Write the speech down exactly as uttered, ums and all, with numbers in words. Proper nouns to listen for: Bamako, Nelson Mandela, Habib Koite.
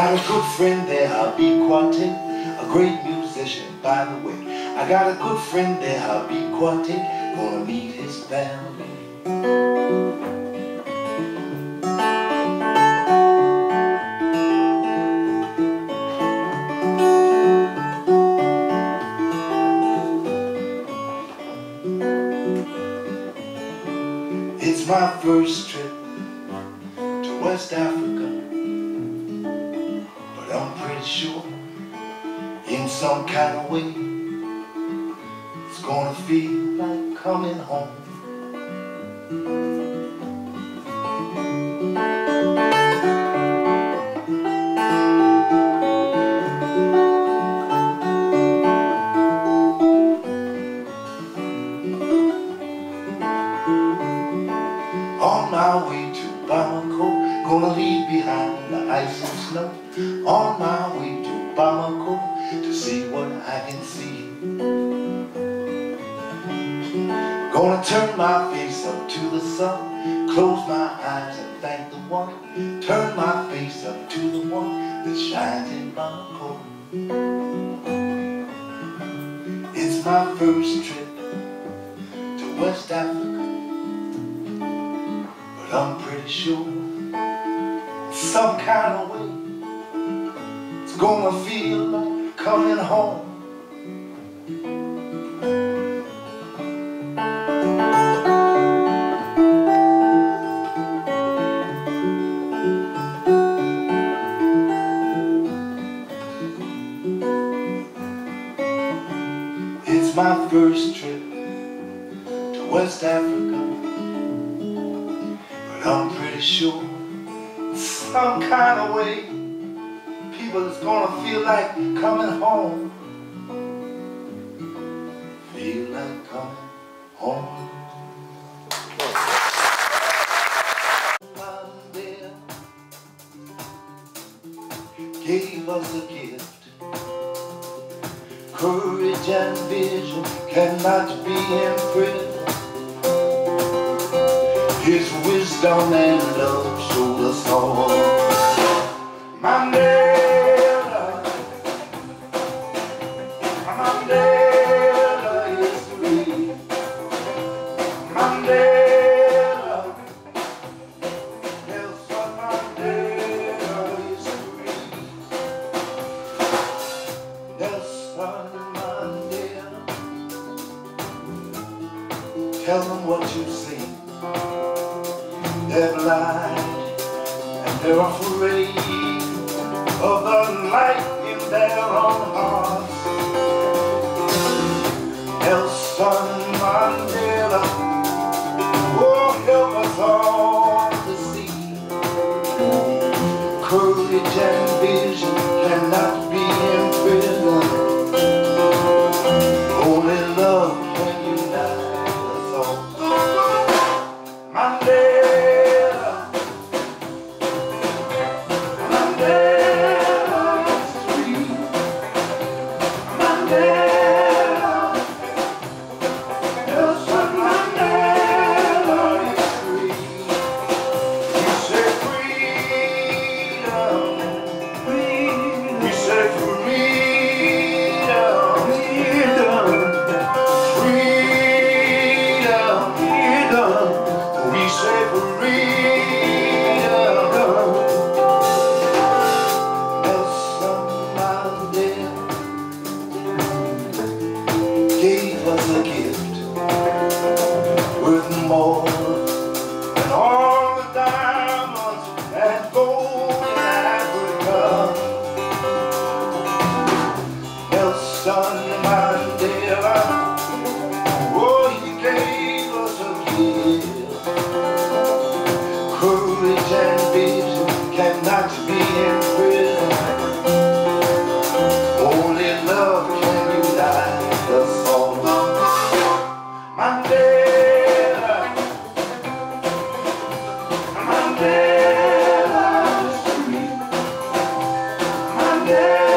Got a good friend there, Habib Koite, a great musician, by the way. I got a good friend there, Habib Koite, gonna meet his family. It's my first trip to West Africa, but I'm pretty sure in some kind of way it's gonna feel like coming home. On my way to Bamako, gonna leave behind the ice and snow. On my way to Bamako, to see what I can see. Gonna turn my face up to the sun, close my eyes and thank the one. Turn my face up to the one that shines in Bamako. It's my first trip to West Africa, I'm pretty sure some kind of way it's gonna feel like coming home. It's my first trip to West Africa, I'm pretty sure some kind of way people is gonna feel like coming home. Feel like coming home. Gave us a gift, courage and vision, cannot be imprisoned. His wisdom and love showed us all. Mandela, Mandela is free. Mandela, Nelson Mandela is free. Nelson Mandela, tell them what you see. They're blind and they're afraid of the light in their own hearts. Nelson Mandela, oh, help us all to see. Courage and vision cannot be imprisoned. Only love can unite us all. Mandela. Courage and vision cannot be imprisoned. Only love can unite us all. Mandela, Mandela is free. Mandela.